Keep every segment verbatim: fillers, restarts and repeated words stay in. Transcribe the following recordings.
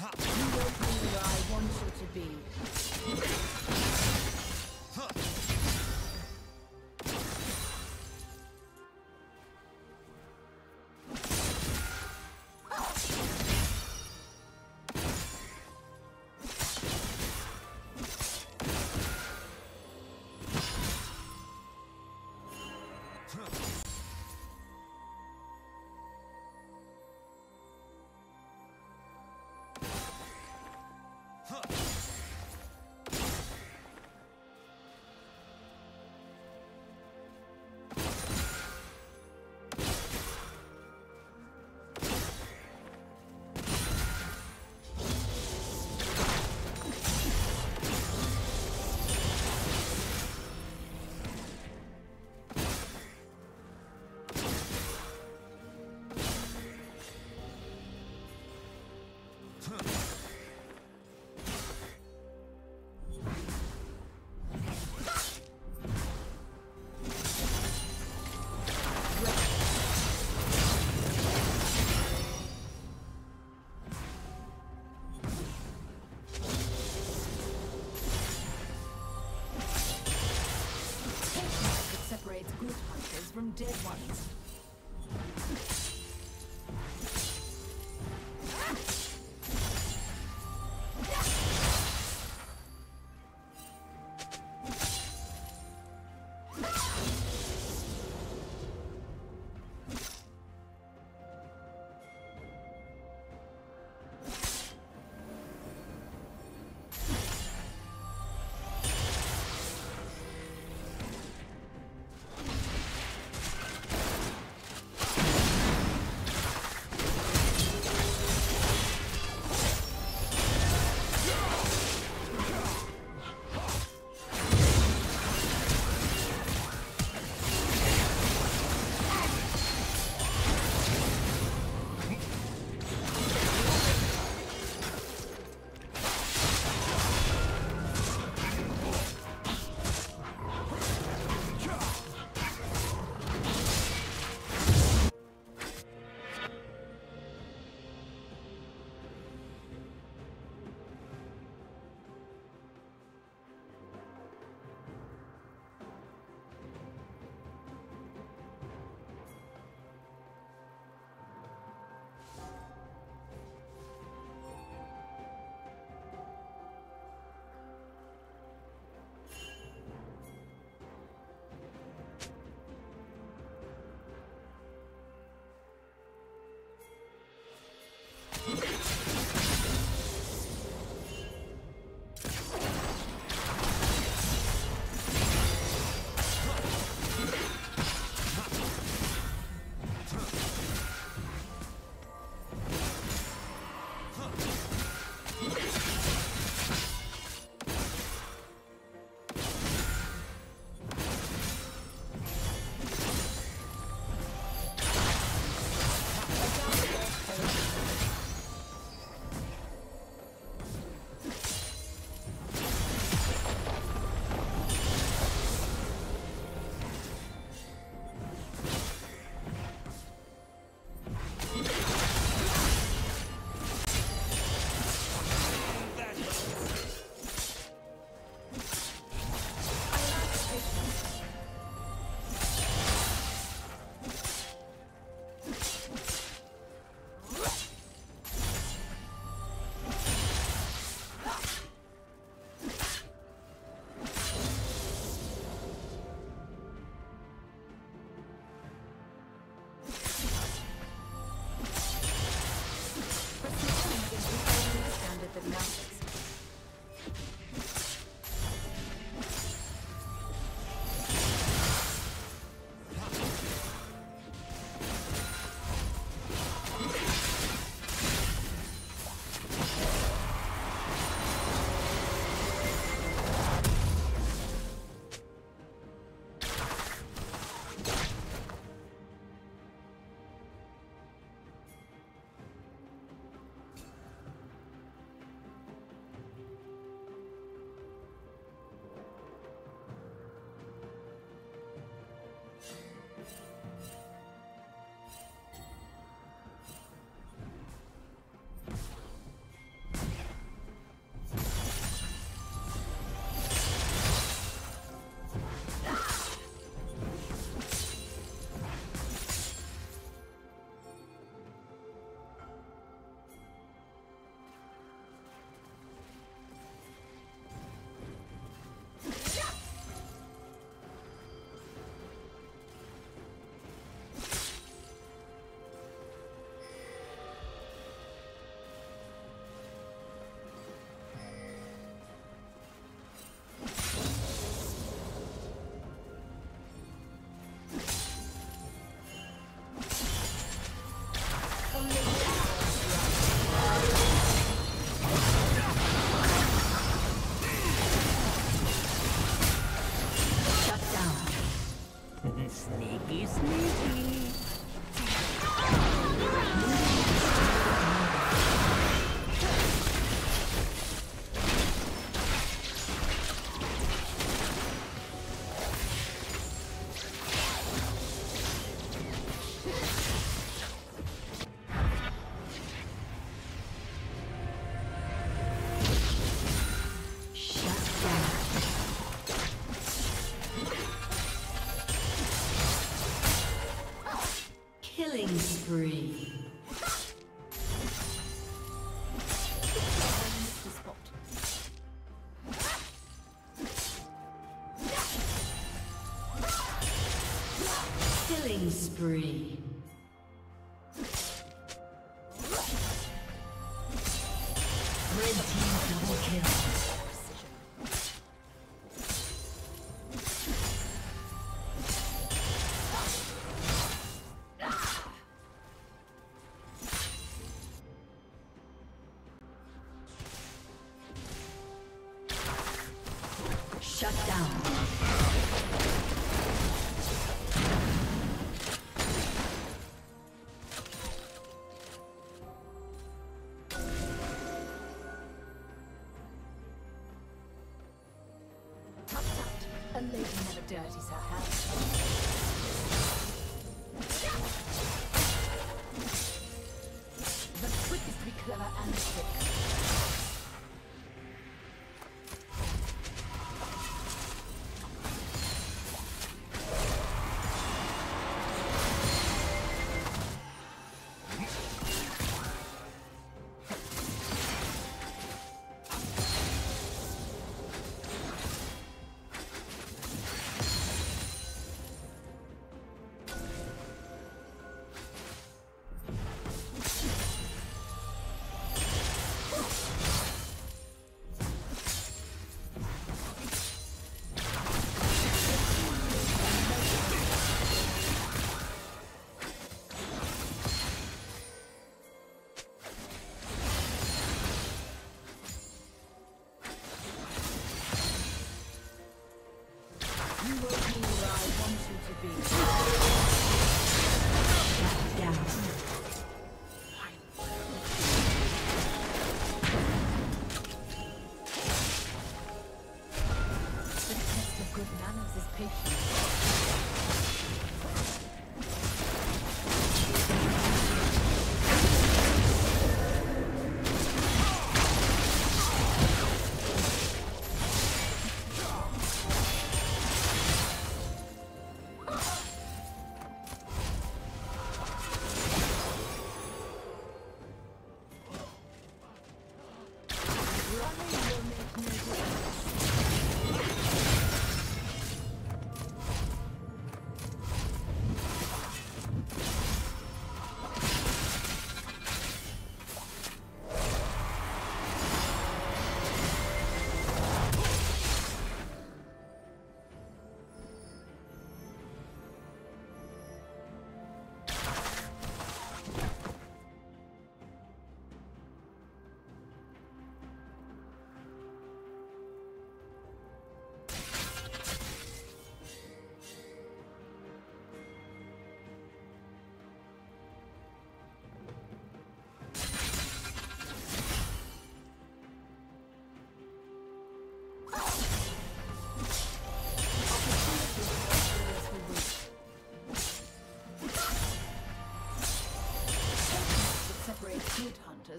Ha. You won't be where I want you to be. Ha. Good hunters from dead ones. Sneaky, sneaky. Killing spree. Killing spree. Red team double kill. Shut down.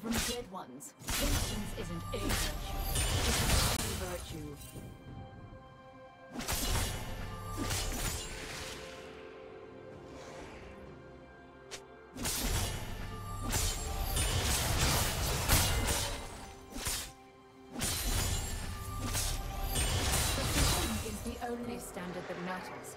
From dead ones. Patience isn't a virtue. It's a virtue. Precision is the only standard that matters.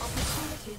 Opportunity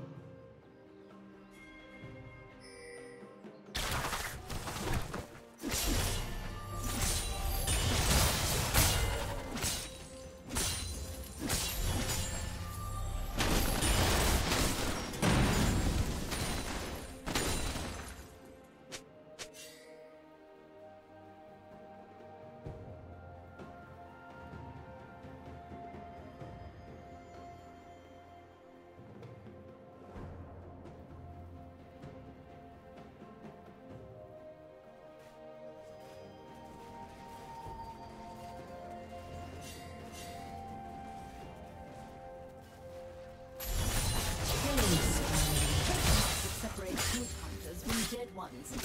Ones.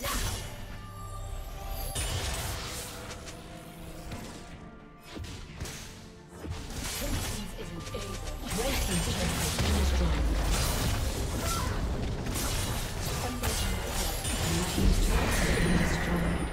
Now. Resistance isn't able. Resistance has been destroyed. Resistance has been destroyed.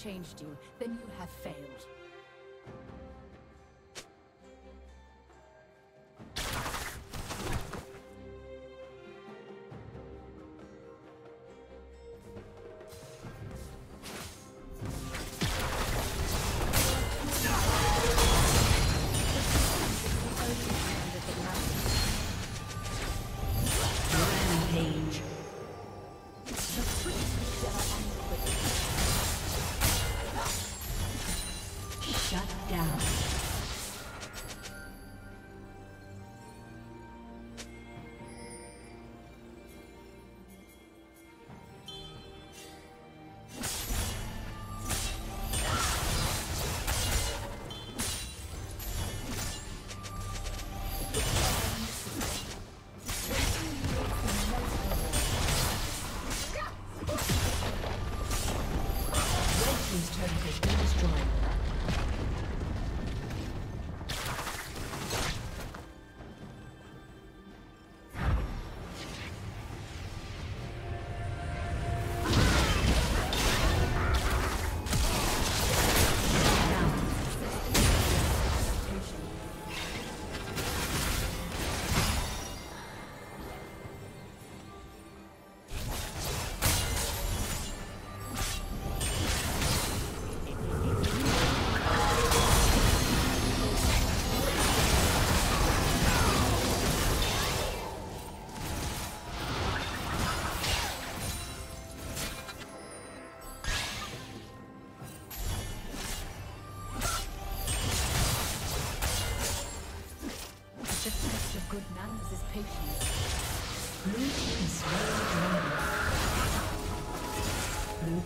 Changed you, then you have failed. Thank you. The test of good nuns is patience. Blue team's turret. Blue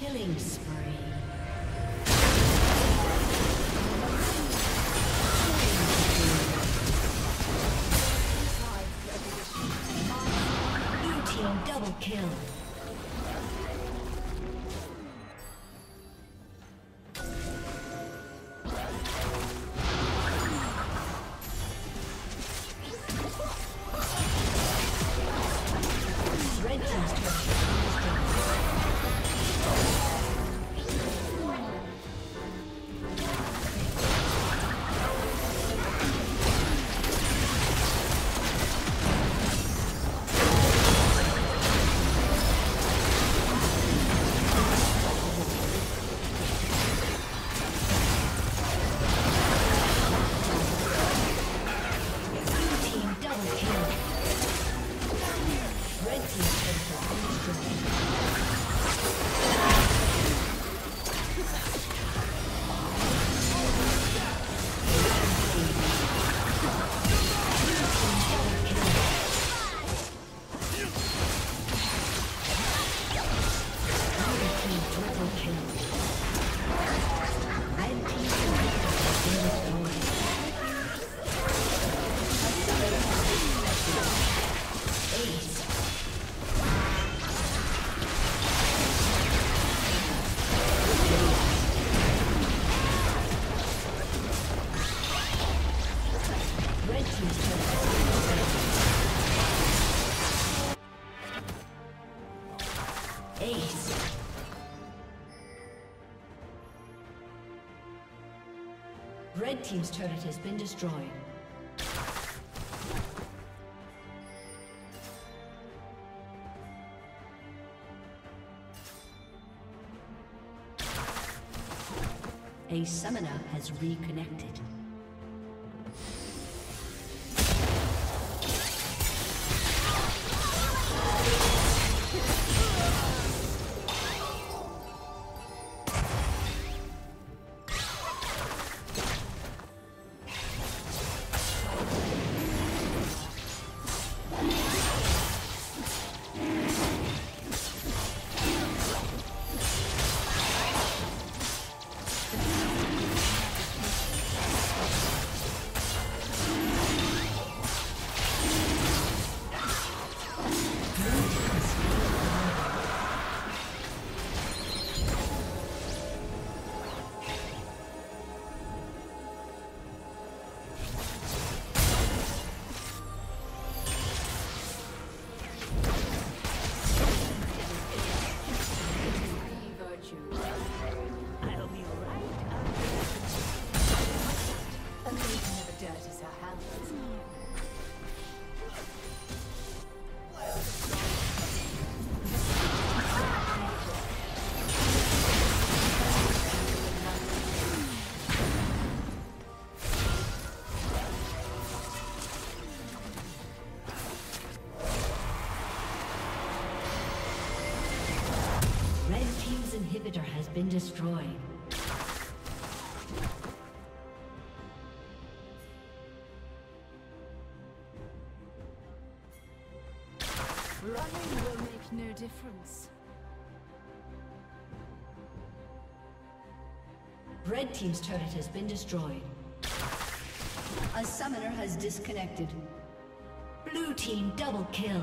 Killing spree. Blue team double kill. Red team's turret has been destroyed. A summoner has reconnected. Inhibitor has been destroyed. Running will make no difference. Red team's turret has been destroyed. A summoner has disconnected. Blue team double kill.